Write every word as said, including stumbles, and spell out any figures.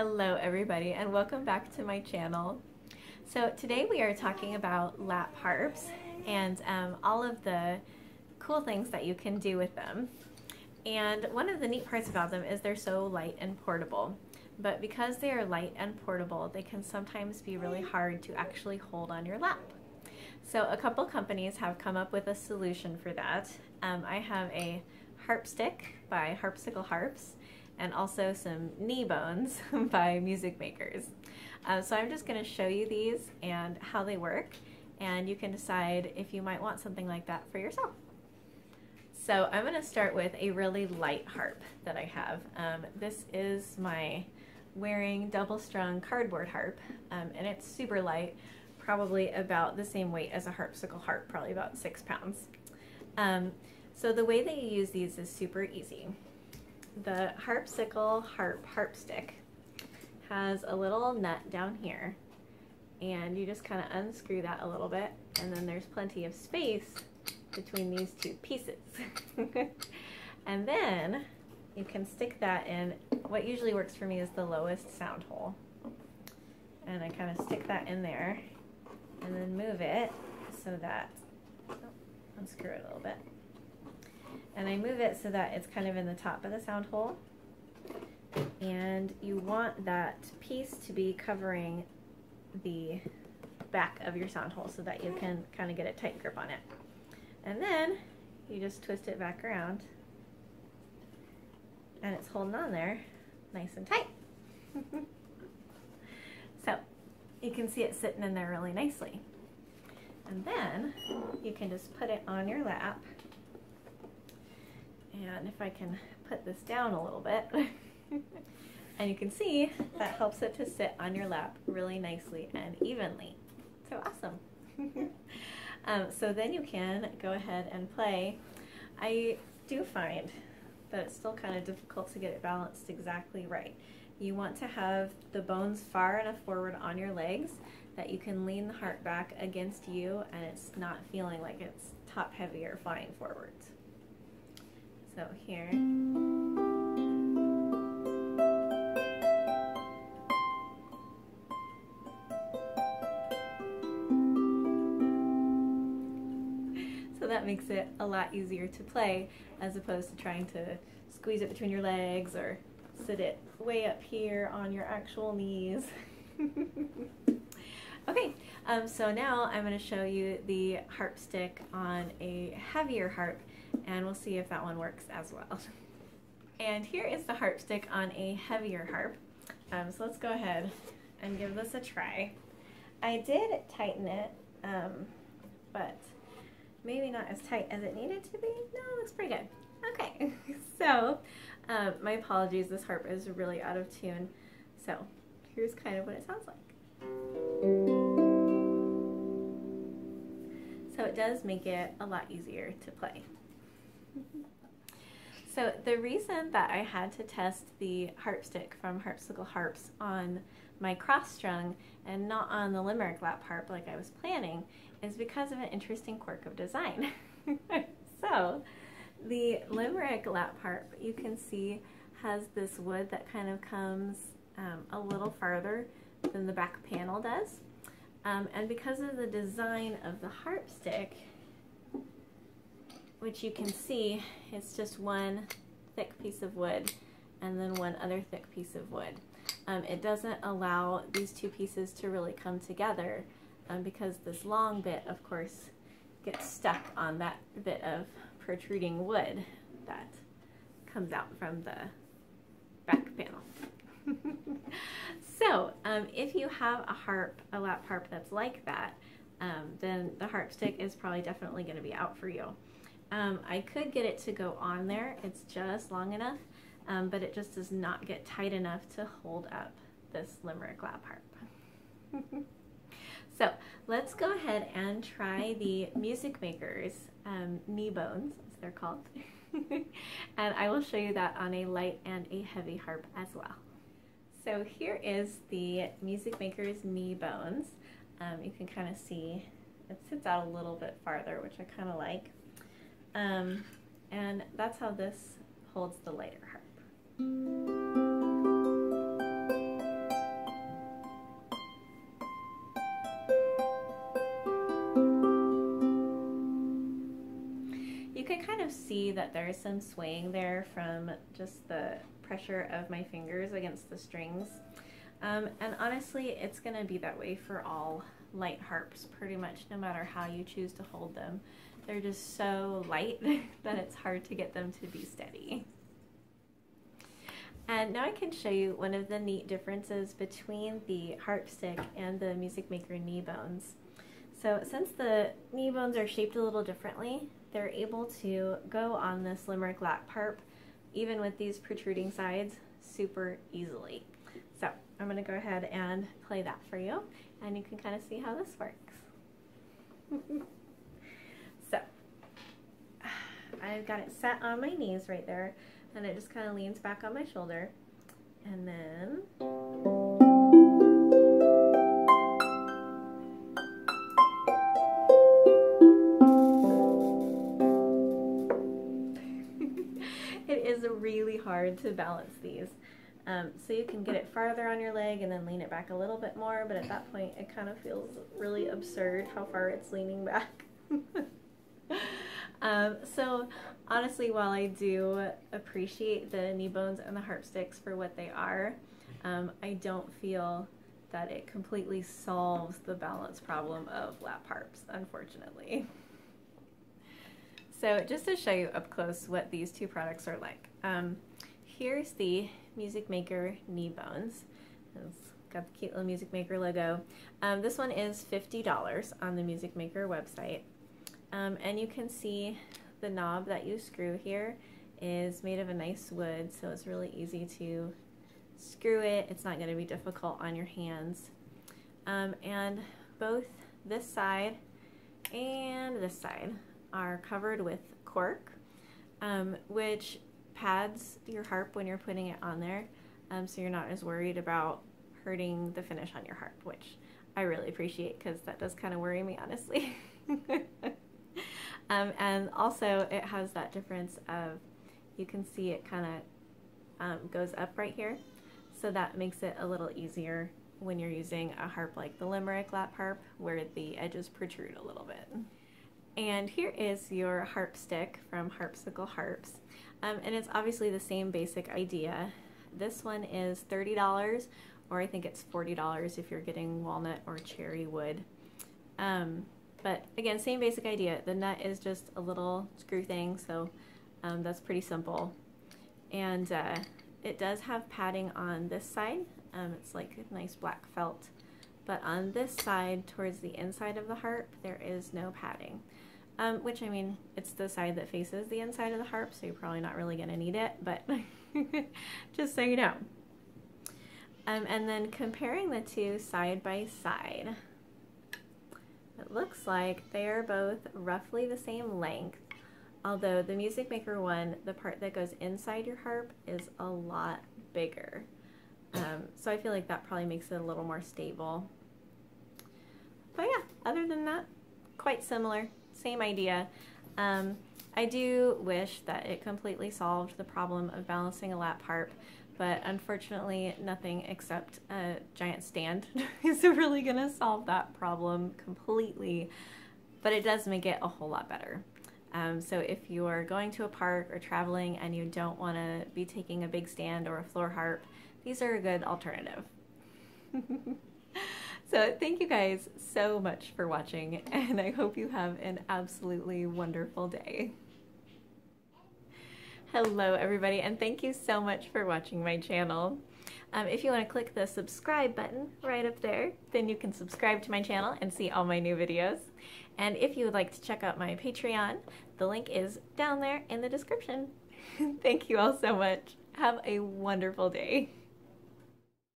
Hello everybody and welcome back to my channel. So today we are talking about lap harps and um, all of the cool things that you can do with them. And one of the neat parts about them is they're so light and portable. But because they are light and portable, they can sometimes be really hard to actually hold on your lap. So a couple companies have come up with a solution for that. Um, I have a Harp Stick by Harpsicle Harps and also some Knee Bones by MusicMakers. Uh, so I'm just gonna show you these and how they work, and you can decide if you might want something like that for yourself. So I'm gonna start with a really light harp that I have. Um, this is my wearing double strung cardboard harp, um, and it's super light, probably about the same weight as a harpsicle harp, probably about six pounds. Um, so the way that you use these is super easy. The Harpsicle Harp Harp Stick has a little nut down here, and you just kind of unscrew that a little bit, and then there's plenty of space between these two pieces. And then you can stick that in. What usually works for me is the lowest sound hole, and I kind of stick that in there and then move it so that, oh, unscrew it a little bit. And I move it so that it's kind of in the top of the sound hole, and you want that piece to be covering the back of your sound hole so that you can kind of get a tight grip on it. And then you just twist it back around, and it's holding on there nice and tight. So you can see it sitting in there really nicely. And then you can just put it on your lap. And if I can put this down a little bit, and you can see that helps it to sit on your lap really nicely and evenly. So awesome. um, so then you can go ahead and play. I do find that it's still kind of difficult to get it balanced exactly right. You want to have the bones far enough forward on your legs that you can lean the harp back against you and it's not feeling like it's top heavy or flying forward. So here, so that makes it a lot easier to play as opposed to trying to squeeze it between your legs or sit it way up here on your actual knees. Okay, um, so now I'm going to show you the harp stick on a heavier harp, and we'll see if that one works as well. And here is the harp stick on a heavier harp. Um, so let's go ahead and give this a try. I did tighten it, um, but maybe not as tight as it needed to be. No, it looks pretty good. Okay, so um, my apologies, this harp is really out of tune. So here's kind of what it sounds like. So it does make it a lot easier to play. So the reason that I had to test the harp stick from Harpsicle Harps on my cross-strung and not on the Limerick Lap Harp like I was planning is because of an interesting quirk of design. So the Limerick Lap Harp, you can see, has this wood that kind of comes um, a little farther than the back panel does. Um, and because of the design of the harp stick, which you can see, it's just one thick piece of wood and then one other thick piece of wood. Um, it doesn't allow these two pieces to really come together um, because this long bit, of course, gets stuck on that bit of protruding wood that comes out from the back panel. So, um, if you have a harp, a lap harp that's like that, um, then the harp stick is probably definitely going to be out for you. Um, I could get it to go on there, it's just long enough, um, but it just does not get tight enough to hold up this Limerick Lap Harp. So, let's go ahead and try the MusicMakers um, Knee Bones, as they're called, and I will show you that on a light and a heavy harp as well. So here is the MusicMakers Knee Bones. Um, you can kind of see it sits out a little bit farther, which I kind of like. Um, and that's how this holds the lighter harp. of see that there's some swaying there from just the pressure of my fingers against the strings. Um, and honestly, it's going to be that way for all light harps, pretty much, no matter how you choose to hold them. They're just so light that it's hard to get them to be steady. And now I can show you one of the neat differences between the Harp Stick and the MusicMaker Knee Bones. So since the Knee Bones are shaped a little differently, they're able to go on this Limerick Lap Harp, even with these protruding sides, super easily. So I'm going to go ahead and play that for you, and you can kind of see how this works. So I've got it set on my knees right there, and it just kind of leans back on my shoulder, and then it is really hard to balance these. Um, so you can get it farther on your leg and then lean it back a little bit more, but at that point it kind of feels really absurd how far it's leaning back. Um, so honestly, while I do appreciate the Knee Bones and the Harp Sticks for what they are, um, I don't feel that it completely solves the balance problem of lap harps, unfortunately. So just to show you up close what these two products are like, um, here's the MusicMaker Knee Bones. It's got the cute little MusicMaker logo. Um, this one is fifty dollars on the MusicMaker website. Um, and you can see the knob that you screw here is made of a nice wood, so it's really easy to screw it. It's not going to be difficult on your hands. Um, and both this side and this side are covered with cork, um, which pads your harp when you're putting it on there, um, so you're not as worried about hurting the finish on your harp, which I really appreciate because that does kind of worry me, honestly. Um, and also it has that difference of, you can see it kind of um, goes up right here, so that makes it a little easier when you're using a harp like the Limerick Lap Harp, where the edges protrude a little bit. And here is your Harp Stick from Harpsicle Harps, um, and it's obviously the same basic idea. This one is thirty dollars, or I think it's forty dollars if you're getting walnut or cherry wood. Um, But again, same basic idea. The nut is just a little screw thing, so um, that's pretty simple. And uh, it does have padding on this side. Um, it's like a nice black felt. But on this side, towards the inside of the harp, there is no padding. Um, which, I mean, it's the side that faces the inside of the harp, so you're probably not really going to need it, but just so you know. Um, and then comparing the two side by side, it looks like they are both roughly the same length, although the MusicMaker one, the part that goes inside your harp, is a lot bigger. Um, so I feel like that probably makes it a little more stable. But yeah, other than that, quite similar, same idea. Um, I do wish that it completely solved the problem of balancing a lap harp, but unfortunately nothing except a giant stand is really going to solve that problem completely, but it does make it a whole lot better. Um, so if you are going to a park or traveling and you don't want to be taking a big stand or a floor harp, these are a good alternative. So thank you guys so much for watching, and I hope you have an absolutely wonderful day. Hello everybody, and thank you so much for watching my channel. Um, if you want to click the subscribe button right up there, then you can subscribe to my channel and see all my new videos. And if you would like to check out my Patreon, the link is down there in the description. Thank you all so much. Have a wonderful day.